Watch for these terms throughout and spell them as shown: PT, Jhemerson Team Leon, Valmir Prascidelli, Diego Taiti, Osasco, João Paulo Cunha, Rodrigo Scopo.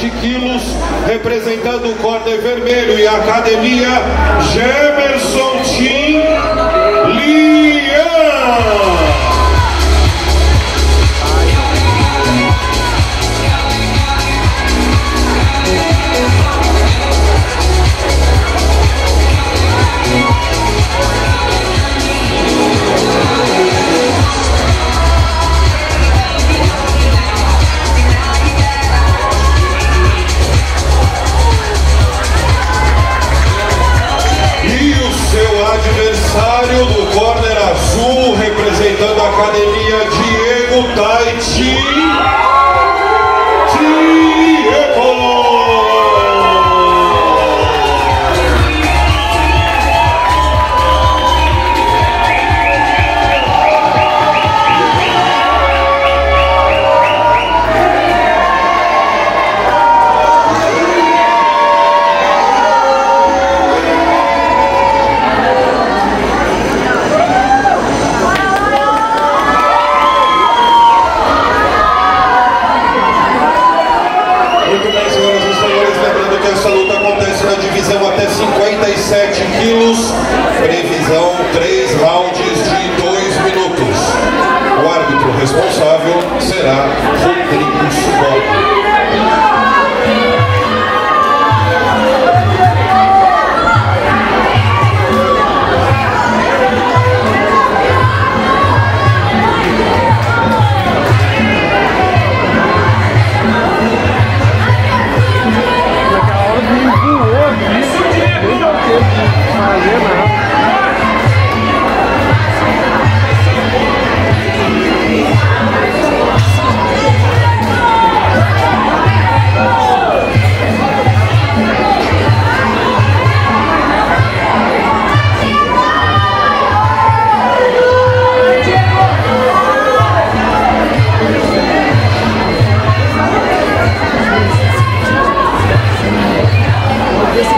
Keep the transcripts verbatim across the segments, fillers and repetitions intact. vinte quilos, representando o corner vermelho e a academia Jhemerson Team Leon. Adversário do corner azul, representando a academia Diego Taiti. Diego! cinquenta e sete quilos, previsão três rounds de dois minutos. O árbitro responsável será Rodrigo Scopo. Let's go.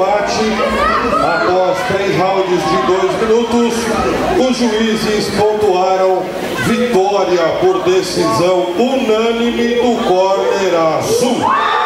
combate. Após três rounds de dois minutos, os juízes pontuaram vitória por decisão unânime do corner azul.